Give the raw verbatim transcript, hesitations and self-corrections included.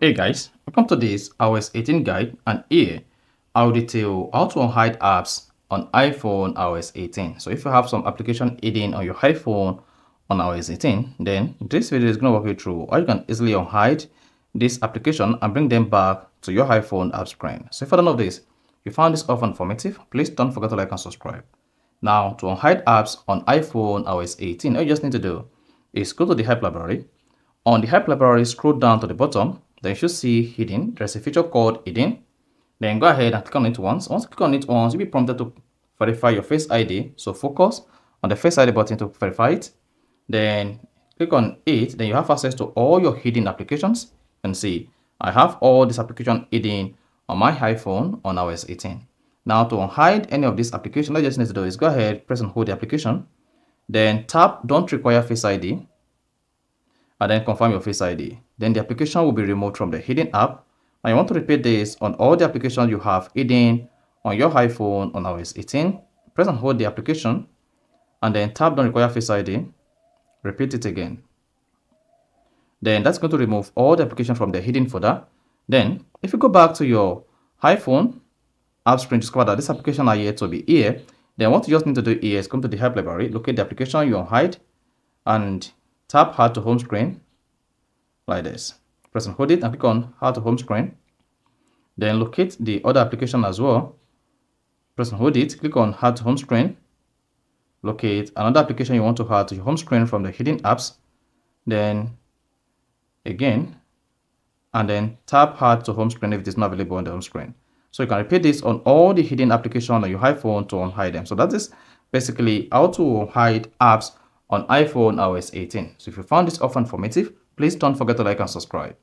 Hey guys, welcome to this i O S eighteen guide, and here I will detail how to unhide apps on iPhone i O S eighteen. So if you have some application hidden on your iPhone on i O S eighteen, then this video is going to walk you through how you can easily unhide this application and bring them back to your iPhone app screen. So if you don't know this, you found this often informative, please don't forget to like and subscribe. Now to unhide apps on iPhone i O S eighteen, all you just need to do is go to the App Library. On the App Library, scroll down to the bottom. Then you should see hidden. There's a feature called hidden. Then go ahead and click on it once. Once you click on it once, you'll be prompted to verify your Face I D. So focus on the Face I D button to verify it. Then click on it. Then you have access to all your hidden applications. And see, I have all this application hidden on my iPhone on i O S eighteen. Now to unhide any of this application, all you just need to do is go ahead, press and hold the application. Then tap Don't Require Face I D. And then confirm your Face I D. Then the application will be removed from the hidden app. And you want to repeat this on all the applications you have hidden on your iPhone on i O S eighteen. Press and hold the application. And then tap Don't Require Face I D. Repeat it again. Then that's going to remove all the applications from the hidden folder. Then if you go back to your iPhone app screen, discover that this application are yet to be here. Then what you just need to do here is come to the Help Library, locate the application you unhide, and tap Hide to Home Screen like this. Press and hold it and click on Hide to Home Screen. Then locate the other application as well. Press and hold it, click on Hide to Home Screen. Locate another application you want to hide to your home screen from the hidden apps. Then again, and then tap Hide to Home Screen if it is not available on the home screen. So you can repeat this on all the hidden applications on your iPhone to unhide them. So that is basically how to hide apps on iPhone i O S eighteen. So if you found this often informative, please don't forget to like and subscribe.